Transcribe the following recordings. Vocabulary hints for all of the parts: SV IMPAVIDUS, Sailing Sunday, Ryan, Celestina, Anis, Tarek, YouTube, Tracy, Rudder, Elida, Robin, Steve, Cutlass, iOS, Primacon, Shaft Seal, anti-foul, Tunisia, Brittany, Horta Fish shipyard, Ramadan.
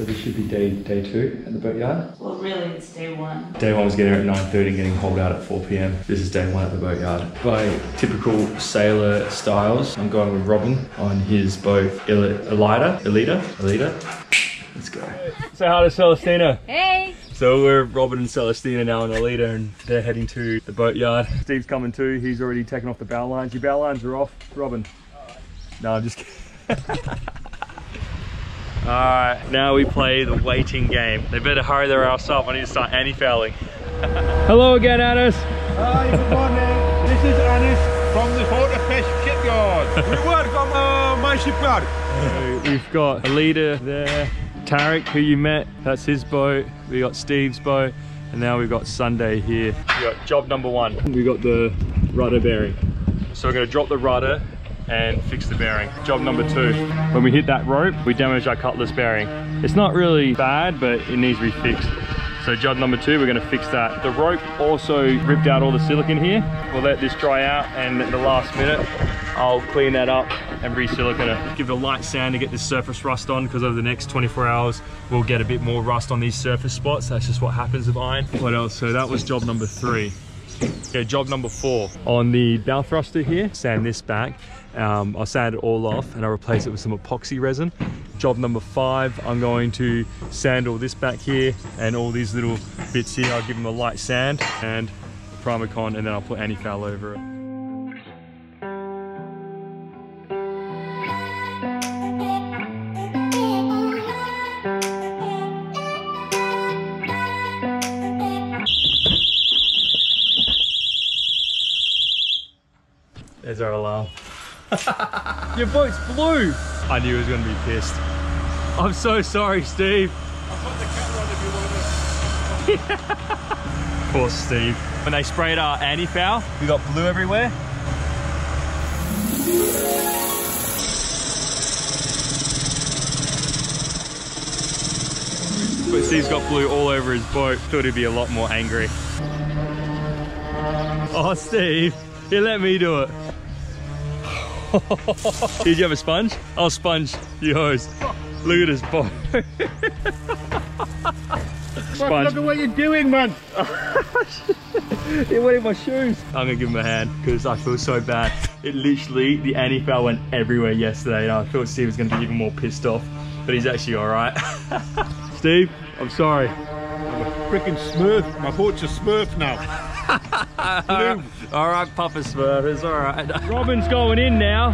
So this should be day two at the boatyard. Well, really it's day one. Day one was getting here at 9:30, getting hauled out at 4 p.m. This is day one at the boatyard. By typical sailor styles, I'm going with Robin on his boat Elida. Let's go. Say hi to Celestina. Hey. So we're Robin and Celestina now and Elida, and they're heading to the boatyard. Steve's coming too. He's already taken off the bow lines. Your bow lines are off, Robin. No, I'm just kidding. Alright, now we play the waiting game. They better hurry their ass up. I need to start anti-fouling. Hello again, Anis. Hi, good morning. This is Anis from the Horta Fish shipyard. We work on my shipyard. So we've got Elida there, Tarek, who you met. That's his boat. We got Steve's boat. And now we've got Sunday here. We got job number one. We got the rudder bearing. So we're going to drop the rudder and fix the bearing. Job number two, when we hit that rope, we damage our Cutlass bearing. It's not really bad, but it needs to be fixed. So job number two, we're gonna fix that. The rope also ripped out all the silicone here. We'll let this dry out, and at the last minute, I'll clean that up and re-silicone it. Give it a light sand to get this surface rust on, because over the next 24 hours, we'll get a bit more rust on these surface spots. That's just what happens with iron. What else? So that was job number three. Yeah, job number four. On the bow thruster here, sand this back. I'll sand it all off and I'll replace it with some epoxy resin. Job number five, I'm going to sand all this back here and all these little bits here. I'll give them a light sand and Primacon, and then I'll put anti-foul over it. There's our alarm. Your boat's blue! I knew he was going to be pissed. I'm so sorry, Steve. I'll put the camera on if you want to. Of course, Steve. When they sprayed our anti-foul, we got blue everywhere. But Steve's got blue all over his boat. Thought he'd be a lot more angry. Oh, Steve, you let me do it. Did you have a sponge? I'll sponge you hose. Look at this boat. Sponge. What are you doing, man? You're wearing my shoes. I'm gonna give him a hand because I feel so bad. It literally, the anti-foul went everywhere yesterday, and I thought Steve was gonna be even more pissed off, but he's actually all right. Steve, I'm sorry. I'm a freaking smurf. My boat's a smurf now. All right, Papa Smurf, it's all right. Robin's going in now.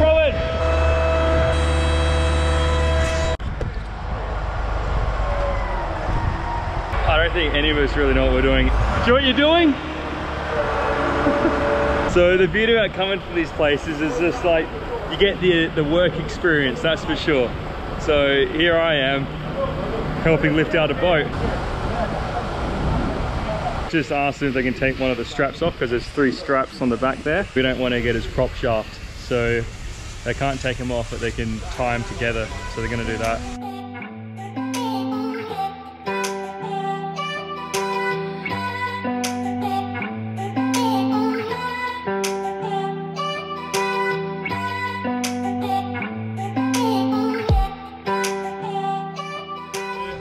Robin! I don't think any of us really know what we're doing. Do you know what you're doing? So the beauty about coming to these places is just like, you get the work experience, that's for sure. So here I am, helping lift out a boat. Just asked them if they can take one of the straps off, because there's three straps on the back there. We don't want to get his prop shaft, so they can't take them off, but they can tie them together. So they're going to do that.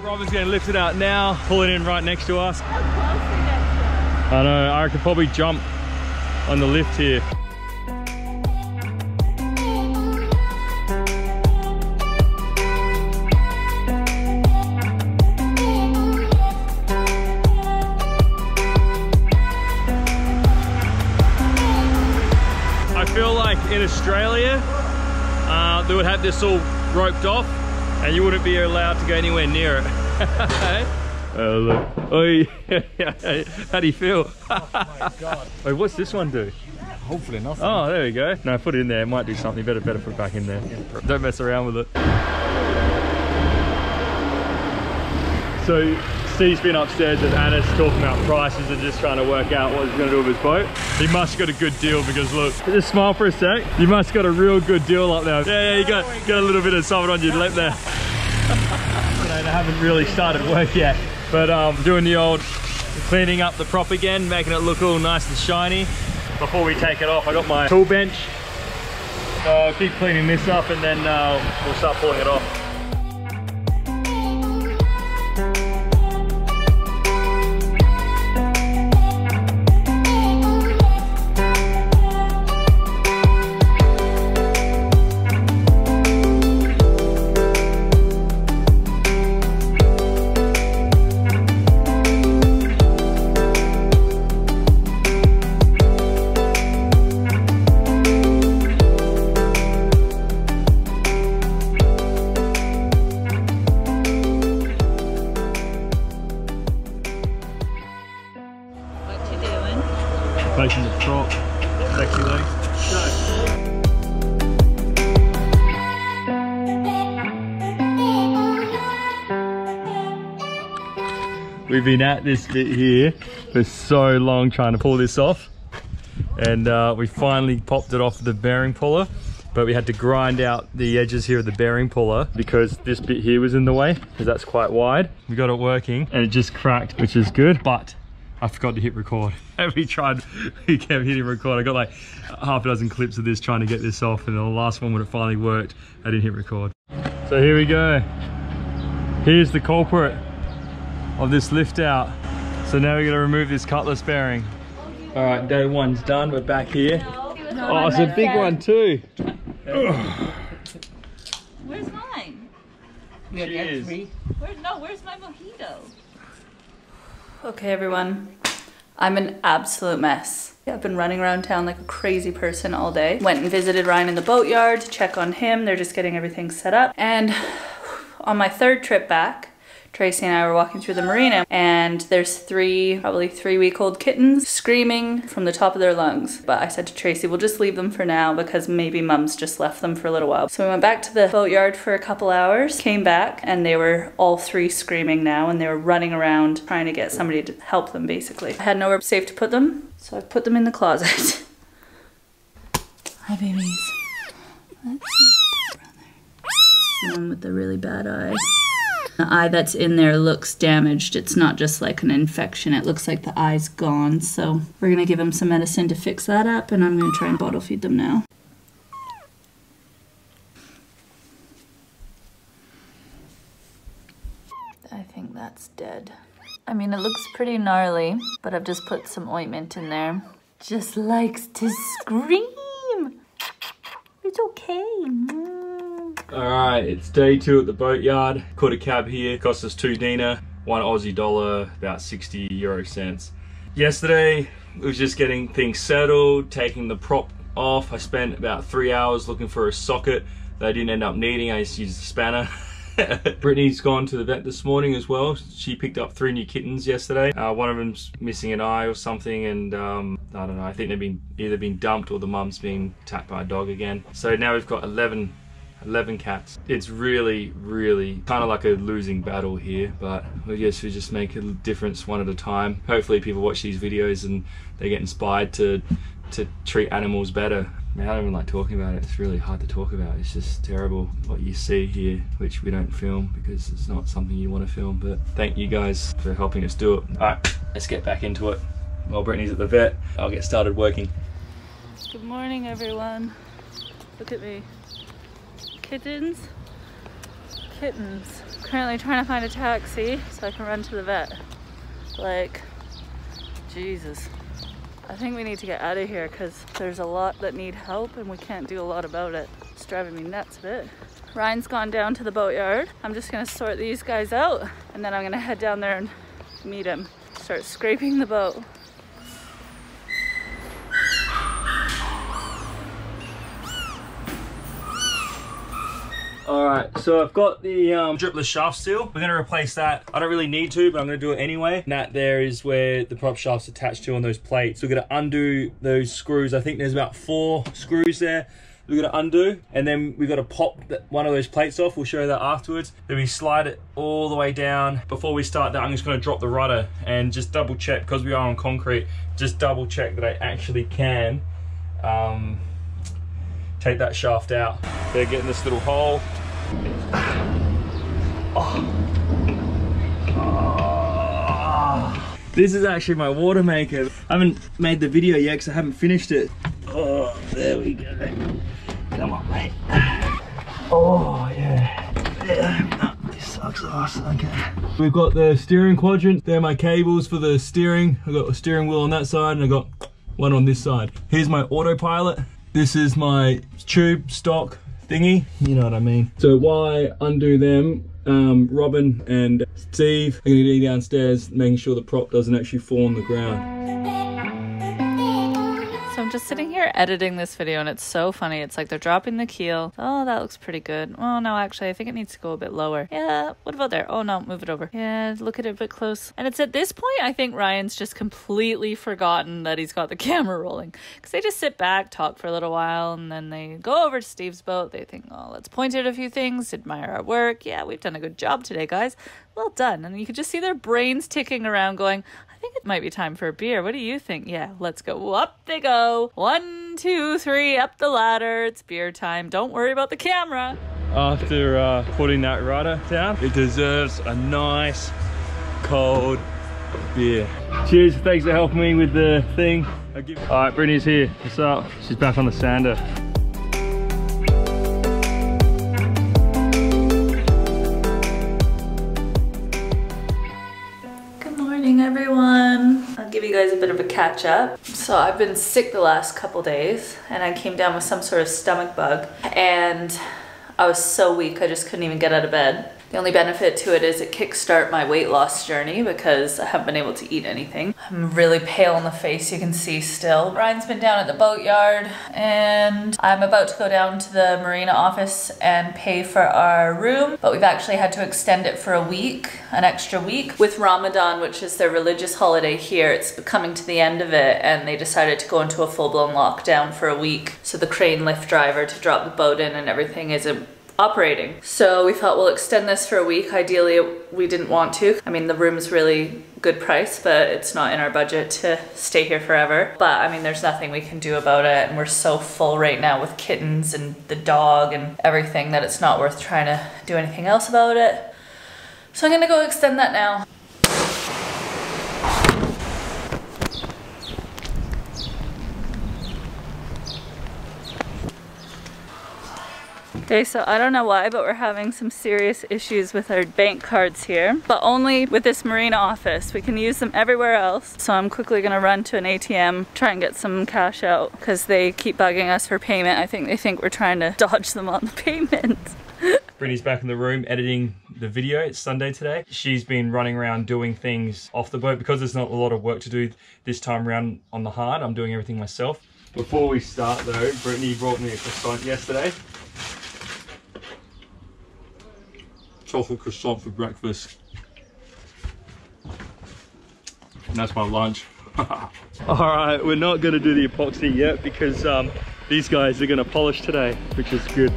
Robin's going to lift it out now, pull it in right next to us. I know, I could probably jump on the lift here. I feel like in Australia, they would have this all roped off and you wouldn't be allowed to go anywhere near it. Oh look. Oh, how do you feel? Oh my god. Wait, what's this one do? Hopefully nothing. Oh, there we go. No, put it in there. It might do something. Better put it back in there. Yeah. Don't mess around with it. So, Steve's been upstairs with Anis talking about prices and just trying to work out what he's going to do with his boat. He must got a good deal because look, just smile for a sec. You must got a real good deal up there. Yeah, you got a little bit of something on your lip there. I haven't really started work yet. But doing the old cleaning up the prop again, making it look all nice and shiny. Before we take it off, I got my tool bench. So I'll keep cleaning this up and then we'll start pulling it off. taking the prop. Taxi though. No. We've been at this bit here for so long trying to pull this off, and we finally popped it off the bearing puller, but we had to grind out the edges here of the bearing puller because this bit here was in the way, because that's quite wide. We got it working and it just cracked, which is good, but I forgot to hit record. And we kept hitting record. I got like half a dozen clips of this trying to get this off, and the last one when it finally worked, I didn't hit record. So here we go. Here's the culprit of this lift out. So now we're going to remove this cutlass bearing. All right, day one's done. We're back here. Oh, it's a big one too. Where's mine? Cheers. Where's my mojito? Okay, everyone. I'm an absolute mess. I've been running around town like a crazy person all day. Went and visited Ryan in the boatyard to check on him. They're just getting everything set up. And on my third trip back, Tracy and I were walking through the marina, and there's probably three-week-old kittens screaming from the top of their lungs. But I said to Tracy, we'll just leave them for now because maybe mum's just left them for a little while. So we went back to the boatyard for a couple hours, came back, and they were all three screaming now, and they were running around trying to get somebody to help them, basically. I had nowhere safe to put them, so I put them in the closet. Hi, babies. Let's see the brother. This is the one with the really bad eye. The eye that's in there looks damaged. It's not just like an infection. It looks like the eye's gone. So we're gonna give him some medicine to fix that up, and I'm gonna try and bottle feed them now. I think that's dead. I mean, it looks pretty gnarly, but I've just put some ointment in there. Just likes to scream. It's okay. All right, it's day two at the boatyard. Caught a cab here, cost us $2 dinar, $1 Aussie dollar, about 60 euro cents. Yesterday, it was just getting things settled, taking the prop off. I spent about 3 hours looking for a socket that I didn't end up needing. I just used a spanner. Brittany's gone to the vet this morning as well. She picked up 3 new kittens yesterday. One of them's missing an eye or something, and I don't know, I think they've been either been dumped or the mum's been attacked by a dog again. So now we've got 11 cats. It's really kind of like a losing battle here, but I guess we just make a difference one at a time. Hopefully people watch these videos and they get inspired to treat animals better. Man, I don't even like talking about it. It's really hard to talk about. It's just terrible what you see here, which we don't film because it's not something you want to film, but thank you guys for helping us do it. All right, let's get back into it. While Brittany's at the vet, I'll get started working. Good morning, everyone. Look at me. Kittens, kittens. Currently trying to find a taxi so I can run to the vet. Like, Jesus. I think we need to get out of here because there's a lot that need help and we can't do a lot about it. It's driving me nuts a bit. Ryan's gone down to the boatyard. I'm just gonna sort these guys out and then I'm gonna head down there and meet him. Start scraping the boat. All right, so I've got the dripless shaft seal. We're gonna replace that. I don't really need to, but I'm gonna do it anyway. And that there is where the prop shaft's attached to on those plates. We're gonna undo those screws. I think there's about 4 screws there. We're gonna undo, and then we've got to pop one of those plates off. We'll show you that afterwards. Then we slide it all the way down. Before we start that, I'm just gonna drop the rudder and just double check, because we are on concrete, just double check that I actually can take that shaft out. They're getting this little hole. Oh. This is actually my water maker. I haven't made the video yet because I haven't finished it. Oh, there we go. Come on, mate. Oh, yeah. Yeah, this sucks ass. Okay. We've got the steering quadrant. They're my cables for the steering. I've got a steering wheel on that side and I've got one on this side. Here's my autopilot. This is my tube stock thingy, you know what I mean. So while I undo them, Robin and Steve are gonna be downstairs making sure the prop doesn't actually fall on the ground. So I'm just sitting here editing this video, and it's so funny. It's like they're dropping the keel. Oh, that looks pretty good. Oh, no, actually, I think it needs to go a bit lower. Yeah, what about there? Oh, no, move it over. Yeah, look at it a bit close. And it's at this point, I think Ryan's just completely forgotten that he's got the camera rolling, because they just sit back, talk for a little while, and then they go over to Steve's boat. They think, oh, let's point at a few things, admire our work. Yeah, we've done a good job today, guys. Well done. And you could just see their brains ticking around going, I think it might be time for a beer. What do you think? Yeah, let's go. Up they go. 1, 2, 3, up the ladder. It's beer time. Don't worry about the camera. After putting that rudder down, it deserves a nice cold beer. Cheers. Thanks for helping me with the thing. All right, Brittany's here. What's up? She's back on the sander. Give you guys a bit of a catch up. So I've been sick the last couple days, and I came down with some sort of stomach bug, and I was so weak I just couldn't even get out of bed. The only benefit to it is it kickstart my weight loss journey because I haven't been able to eat anything. I'm really pale in the face, you can see still. Ryan's been down at the boatyard, and I'm about to go down to the marina office and pay for our room, but we've actually had to extend it for a week, an extra week. With Ramadan, which is their religious holiday here, it's coming to the end of it, and they decided to go into a full-blown lockdown for a week. So the crane lift driver to drop the boat in and everything isn't operating. So we thought we'll extend this for a week. Ideally, we didn't want to. I mean, the room's really good price, but it's not in our budget to stay here forever. But I mean, there's nothing we can do about it, and we're so full right now with kittens and the dog and everything that it's not worth trying to do anything else about it. So I'm gonna go extend that now. Okay, so I don't know why, but we're having some serious issues with our bank cards here, but only with this marina office. We can use them everywhere else. So I'm quickly gonna run to an ATM, try and get some cash out, because they keep bugging us for payment. I think they think we're trying to dodge them on the payment. Brittany's back in the room editing the video. It's Sunday today. She's been running around doing things off the boat because there's not a lot of work to do this time around on the hard. I'm doing everything myself. Before we start though, Brittany brought me a croissant yesterday. Chocolate croissant for breakfast, and that's my lunch. Alright, we're not going to do the epoxy yet because these guys are going to polish today, which is good.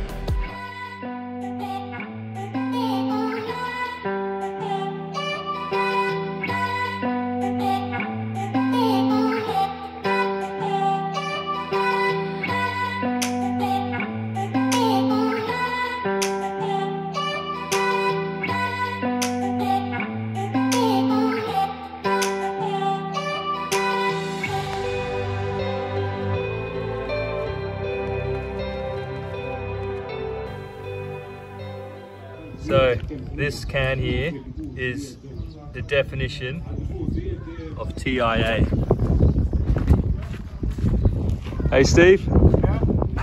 So this can here is the definition of TIA. Hey Steve. Yeah?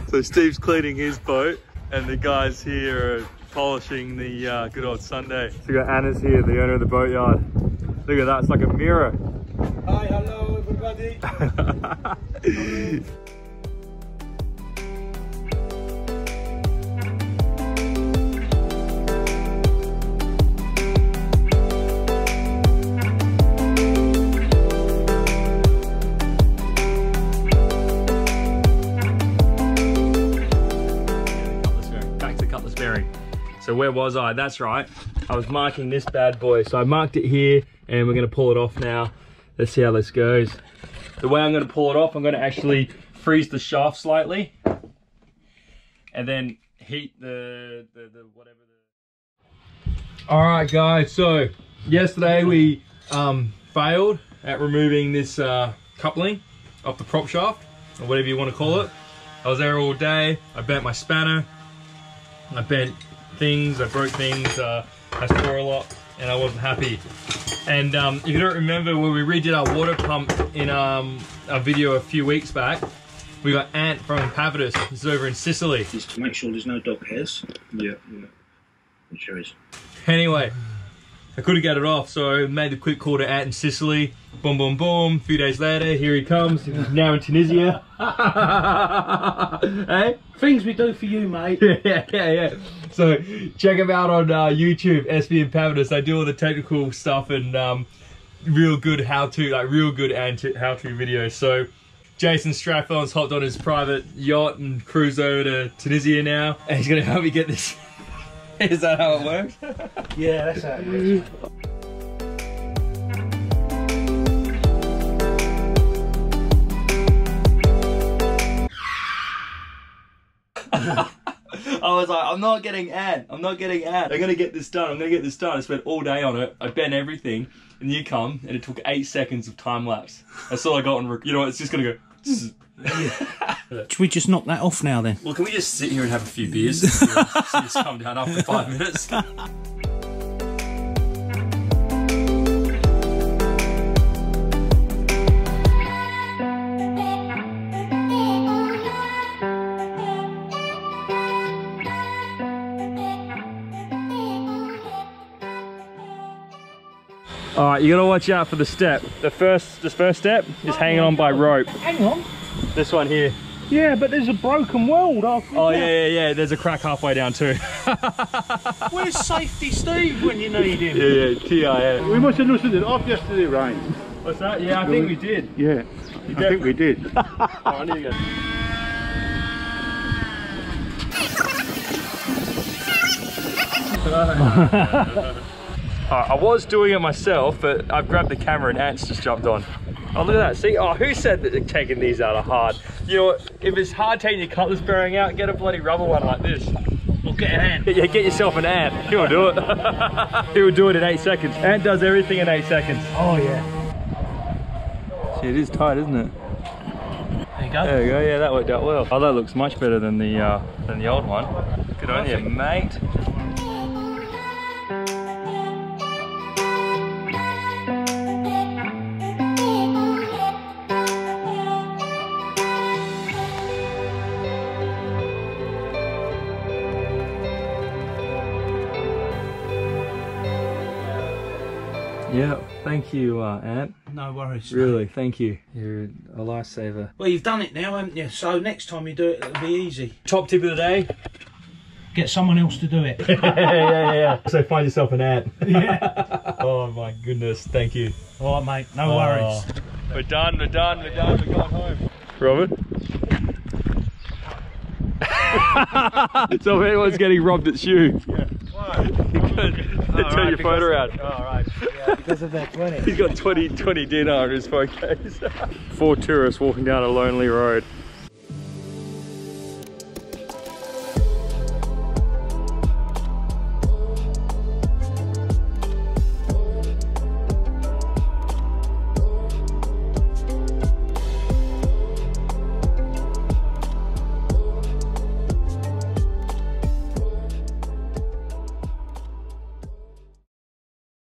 So Steve's cleaning his boat, and the guys here are polishing the good old Sunday. So we got Anis here, the owner of the boatyard. Look at that, it's like a mirror. Hi, hello everybody. So where was I? That's right, I was marking this bad boy. So I marked it here, and we're gonna pull it off now. Let's see how this goes. The way I'm gonna pull it off, I'm gonna actually freeze the shaft slightly, and then heat the whatever the... All right guys, so yesterday we failed at removing this coupling off the prop shaft, or whatever you wanna call it. I was there all day, I bent my spanner, I bent things, I broke things, I swore a lot, and I wasn't happy. And if you don't remember, when we redid our water pump in a video a few weeks back, we got Ant from IMPAVIDUS, who's over in Sicily. Just to make sure there's no dog hairs. Yeah, yeah. It sure is. Anyway, I couldn't get it off, so made the quick call to out in Sicily. Boom, boom, boom. A few days later, here he comes. He's now in Tunisia. Hey? Things we do for you, mate. Yeah. So check him out on YouTube, SV IMPAVIDUS. They do all the technical stuff and real good how-to videos. So Jason Strathorn's hopped on his private yacht and cruised over to Tunisia now, and he's gonna help me get this. Is that how it works? Yeah, that's how it works. I was like, I'm not getting ad. I'm gonna get this done, I spent all day on it, I bent everything, and you come, and it took 8 seconds of time lapse. That's all I got on, you know what, it's just gonna go. Should we just knock that off now then? Well, can we just sit here and have a few beers? See us come down after 5 minutes. Alright, you gotta watch out for the step. This first step is hanging on by rope. Hang on. This one here. Yeah, but there's a broken weld after. Oh yeah. There's a crack halfway down too. Where's Safety Steve when you need him? Yeah. We must have loosened it off yesterday, Ryan. What's that? Yeah, I think we did. Yeah. I think we did. Alright, here you go. I was doing it myself, but I've grabbed the camera and Ants just jumped on. Oh, look at that, see? Oh, who said that taking these out are hard? You know what? If it's hard taking your cutlass bearing out, get a bloody rubber one like this. Or get an ant. Yeah, get yourself an ant. He'll do it. He'll do it in 8 seconds. Ant does everything in 8 seconds. Oh, yeah. See, it is tight, isn't it? There you go. There you go, yeah, that worked out well. Oh, that looks much better than the old one. Good on you, mate. Yeah, thank you, Ant. No worries. Really, mate. Thank you. You're a lifesaver. Well, you've done it now, haven't you? So next time you do it, it'll be easy. Top tip of the day. Get someone else to do it. Yeah. So find yourself an ant. Yeah. Oh, my goodness. Thank you. All right, mate. No worries. We're done. We're going home. Robin? So if anyone's getting robbed, it's you. Yeah. Turn your phone around. Alright, yeah, because of that 20. He's got 20 dinar in his phone case. 4 tourists walking down a lonely road.